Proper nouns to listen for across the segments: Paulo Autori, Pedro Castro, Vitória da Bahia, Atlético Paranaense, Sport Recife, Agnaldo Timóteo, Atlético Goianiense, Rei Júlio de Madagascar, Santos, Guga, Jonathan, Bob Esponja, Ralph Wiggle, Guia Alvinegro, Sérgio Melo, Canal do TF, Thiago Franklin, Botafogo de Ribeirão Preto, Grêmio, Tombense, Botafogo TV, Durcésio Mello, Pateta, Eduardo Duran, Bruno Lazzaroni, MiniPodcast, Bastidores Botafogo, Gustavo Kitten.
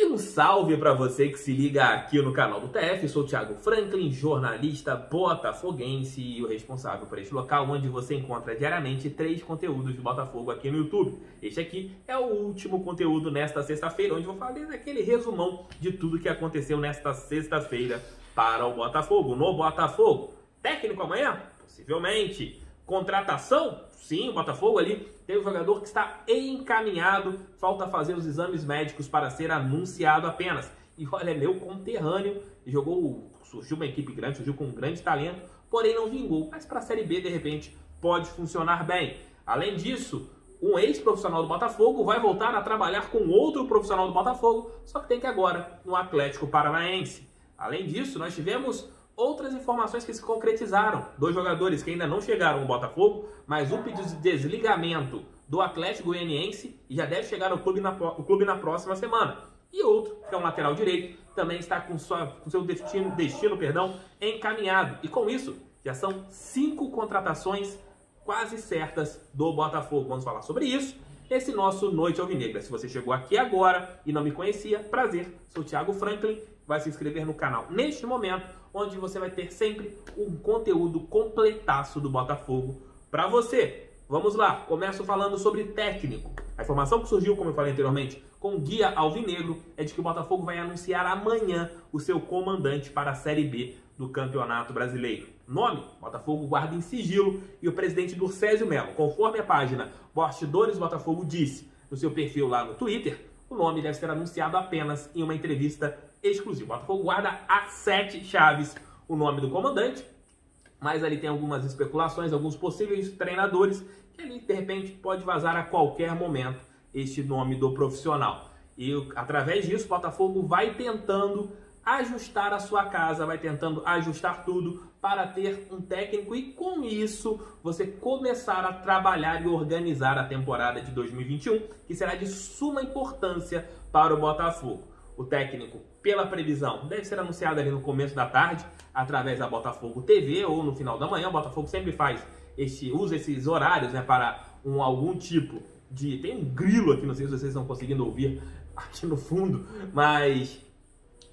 E um salve para você que se liga aqui no Canal do TF. Eu sou o Thiago Franklin, jornalista botafoguense e o responsável por este local, onde você encontra diariamente 3 conteúdos de Botafogo aqui no YouTube. Este aqui é o último conteúdo nesta sexta-feira, onde eu vou fazer aquele resumão de tudo que aconteceu nesta sexta-feira para o Botafogo. No Botafogo, técnico amanhã? Possivelmente. Contratação? Sim, o Botafogo ali tem um jogador que está encaminhado, falta fazer os exames médicos para ser anunciado apenas. E olha, meu conterrâneo, jogou, surgiu uma equipe grande, surgiu com um grande talento, porém não vingou, mas para a Série B, de repente, pode funcionar bem. Além disso, um ex-profissional do Botafogo vai voltar a trabalhar com outro profissional do Botafogo, só que tem que agora no Atlético Paranaense. Além disso, nós tivemos outras informações que se concretizaram. 2 jogadores que ainda não chegaram ao Botafogo, mas um pedido de desligamento do Atlético Goianiense e já deve chegar ao clube na próxima semana. E outro, que é um lateral direito, também está com seu destino, encaminhado. E com isso, já são 5 contratações quase certas do Botafogo. Vamos falar sobre isso nesse nosso Noite Alvinegra. Se você chegou aqui agora e não me conhecia, prazer, sou o Thiago Franklin. Vai se inscrever no canal neste momento, onde você vai ter sempre um conteúdo completaço do Botafogo para você. Vamos lá, começo falando sobre técnico. A informação que surgiu, como eu falei anteriormente, com o Guia Alvinegro, é de que o Botafogo vai anunciar amanhã o seu comandante para a Série B do Campeonato Brasileiro. Nome? Botafogo guarda em sigilo e o presidente Durcésio Mello, conforme a página Bastidores Botafogo disse no seu perfil lá no Twitter, o nome deve ser anunciado apenas em uma entrevista exclusivo. O Botafogo guarda a 7 chaves o nome do comandante, mas ali tem algumas especulações, alguns possíveis treinadores que ali de repente pode vazar a qualquer momento este nome do profissional. E através disso o Botafogo vai tentando ajustar a sua casa, vai tentando ajustar tudo para ter um técnico e com isso você começar a trabalhar e organizar a temporada de 2021, que será de suma importância para o Botafogo. O técnico, pela previsão, deve ser anunciado ali no começo da tarde, através da Botafogo TV ou no final da manhã. O Botafogo sempre faz usa esses horários, né, para algum tipo de... Tem um grilo aqui, não sei se vocês estão conseguindo ouvir aqui no fundo, mas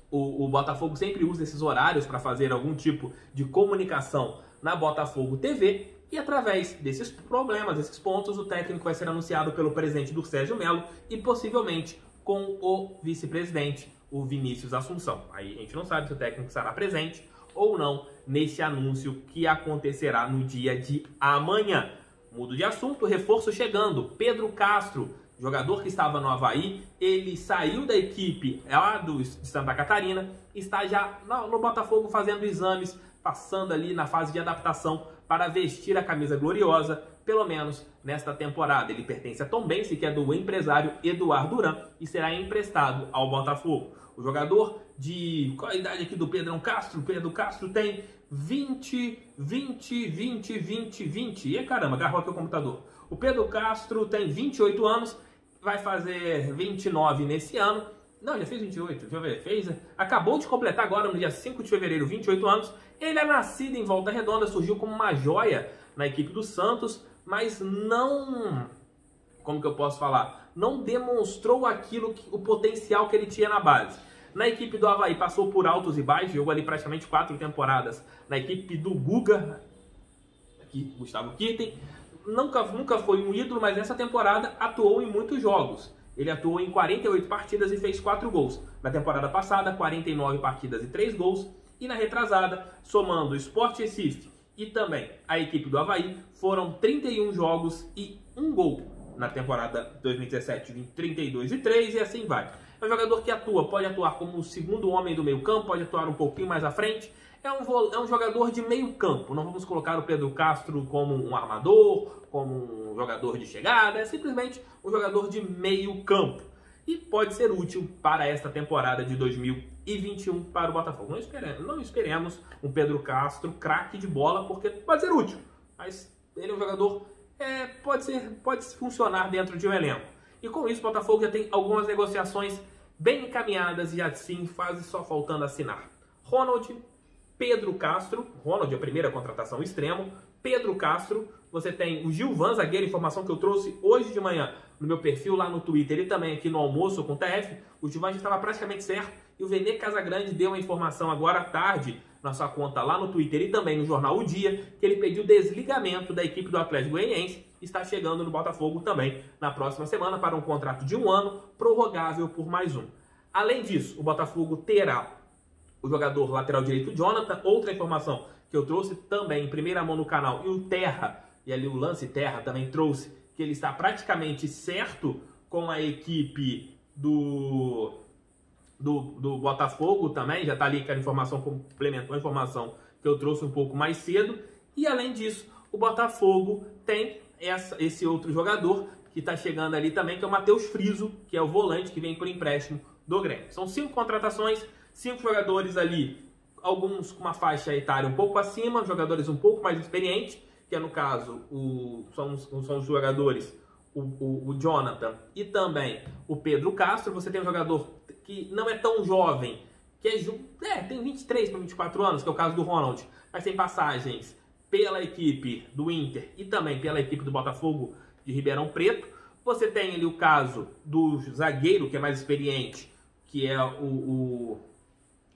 o Botafogo sempre usa esses horários para fazer algum tipo de comunicação na Botafogo TV. E através desses problemas, desses pontos, o técnico vai ser anunciado pelo presidente do Sérgio Melo e possivelmente com o vice-presidente, o Vinícius Assunção. Aí a gente não sabe se o técnico estará presente ou não nesse anúncio que acontecerá no dia de amanhã. Mudo de assunto, reforço chegando. Pedro Castro, jogador que estava no Avaí, ele saiu da equipe lá de Santa Catarina, está já no Botafogo fazendo exames, passando ali na fase de adaptação para vestir a camisa gloriosa, pelo menos nesta temporada. Ele pertence a Tombense, que é do empresário Eduardo Duran, e será emprestado ao Botafogo. O jogador de... Qual a idade aqui do Pedro Castro? O Pedro Castro tem 20... E caramba, agarrou aqui o computador. O Pedro Castro tem 28 anos, vai fazer 29 nesse ano. Não, já fez 28, deixa eu ver, acabou de completar agora, no dia 5 de fevereiro, 28 anos. Ele é nascido em Volta Redonda, surgiu como uma joia na equipe do Santos, mas não... Como que eu posso falar? Não demonstrou o potencial que ele tinha na base. Na equipe do Avaí passou por altos e baixos, jogou ali praticamente 4 temporadas. Na equipe do Guga, aqui, Gustavo Kitten, nunca foi um ídolo, mas nessa temporada atuou em muitos jogos. Ele atuou em 48 partidas e fez 4 gols. Na temporada passada, 49 partidas e 3 gols. E na retrasada, somando o Sport Recife e também a equipe do Avaí, foram 31 jogos e 1 gol. Na temporada 2017, 32 e 3 e assim vai. É um jogador que atua, pode atuar como o segundo homem do meio campo, pode atuar um pouquinho mais à frente. É um jogador de meio campo, não vamos colocar o Pedro Castro como um armador, como um jogador de chegada, é simplesmente um jogador de meio campo. E pode ser útil para esta temporada de 2021 para o Botafogo. Não esperemos um Pedro Castro craque de bola, porque pode ser útil. Mas ele é um jogador pode funcionar dentro de um elenco. E com isso o Botafogo já tem algumas negociações bem encaminhadas e assim faz só faltando assinar. Pedro Castro, Ronald é a primeira contratação extremo. Pedro Castro, você tem o Gilvan, zagueiro, informação que eu trouxe hoje de manhã. no meu perfil lá no Twitter e também aqui no Almoço com o TF, o Gilvan já estava praticamente certo e o Venê Casagrande deu uma informação agora à tarde na sua conta lá no Twitter e também no jornal O Dia, que ele pediu desligamento da equipe do Atlético Goianiense, está chegando no Botafogo também na próxima semana para um contrato de 1 ano, prorrogável por mais 1. Além disso, o Botafogo terá o jogador lateral direito Jonathan, outra informação que eu trouxe também em primeira mão no canal, e o Terra, e ali o Lance Terra também trouxe, que ele está praticamente certo com a equipe do Botafogo também, já está ali aquela informação, complementou a informação que eu trouxe um pouco mais cedo, e além disso, o Botafogo tem esse outro jogador que está chegando ali também, que é o Matheus Friso, que é o volante que vem por empréstimo do Grêmio. São 5 contratações, 5 jogadores ali, alguns com uma faixa etária um pouco acima, jogadores um pouco mais experientes, que é no caso, são os jogadores, o Jonathan e também o Pedro Castro. Você tem um jogador que não é tão jovem, que tem 23 para 24 anos, que é o caso do Ronald, mas tem passagens pela equipe do Inter e também pela equipe do Botafogo de Ribeirão Preto. Você tem ali o caso do zagueiro, que é mais experiente, que é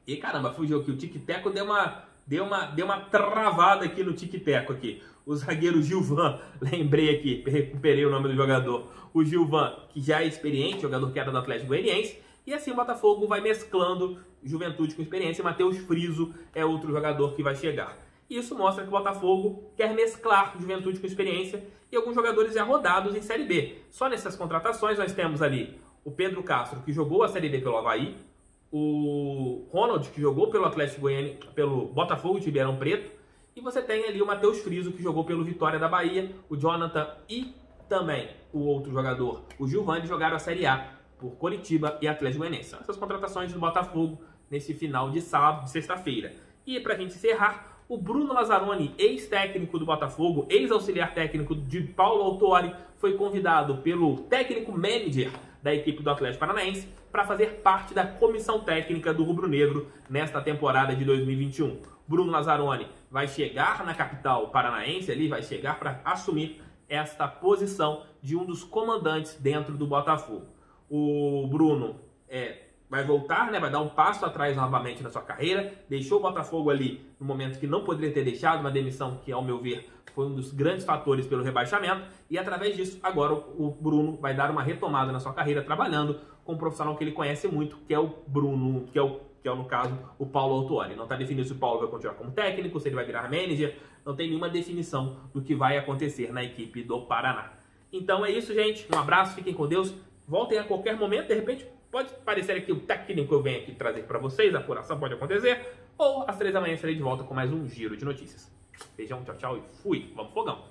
E caramba, fugiu aqui, o tic-teco deu uma travada aqui no tic-teco aqui. O zagueiro Gilvan, lembrei aqui, recuperei o nome do jogador. O Gilvan, que já é experiente, jogador que era do Atlético Goianiense. E assim o Botafogo vai mesclando juventude com experiência. Matheus Friso é outro jogador que vai chegar. Isso mostra que o Botafogo quer mesclar juventude com experiência e alguns jogadores já rodados em Série B. Só nessas contratações nós temos ali o Pedro Castro, que jogou a Série B pelo Avaí. O Ronald, que jogou pelo Atlético Goianiense, pelo Botafogo de Ribeirão Preto. E você tem ali o Matheus Friso, que jogou pelo Vitória da Bahia. O Jonathan e também o outro jogador, o Gilvan, jogaram a Série A por Coritiba e Atlético Goianiense. São essas contratações do Botafogo nesse final de sábado, de sexta-feira. E para a gente encerrar, o Bruno Lazzaroni, ex-técnico do Botafogo, ex-auxiliar técnico de Paulo Autori, foi convidado pelo técnico manager da equipe do Atlético Paranaense para fazer parte da comissão técnica do rubro-negro nesta temporada de 2021. Bruno Lazzaroni vai chegar na capital paranaense, ali vai chegar para assumir esta posição de um dos comandantes dentro do Botafogo. O Bruno vai voltar, vai dar um passo atrás novamente na sua carreira, deixou o Botafogo ali no momento que não poderia ter deixado, uma demissão que, ao meu ver, foi um dos grandes fatores pelo rebaixamento, e através disso, agora o Bruno vai dar uma retomada na sua carreira, trabalhando com um profissional que ele conhece muito, que é o Bruno, que é no caso, o Paulo Autori. Não está definido se o Paulo vai continuar como técnico, se ele vai virar manager, não tem nenhuma definição do que vai acontecer na equipe do Paraná. Então é isso, gente, um abraço, fiquem com Deus, voltem a qualquer momento, de repente... Pode parecer aqui o técnico que eu venho aqui trazer para vocês, a apuração pode acontecer, ou às 3 da manhã estarei de volta com mais um Giro de Notícias. Beijão, tchau, tchau e fui. Vamos, fogão!